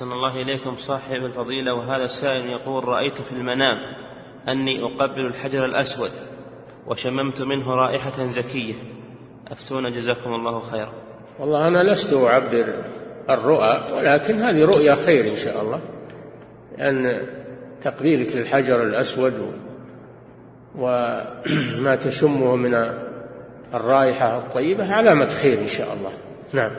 أحسن الله إليكم صاحب الفضيلة. وهذا السائل يقول: رأيت في المنام أني أقبل الحجر الأسود وشممت منه رائحة زكية، أفتونا جزاكم الله خيرا. والله أنا لست أعبر الرؤى، ولكن هذه رؤيا خير إن شاء الله، لأن تقبيلك للحجر الأسود وما تشمه من الرائحة الطيبة علامة خير إن شاء الله. نعم.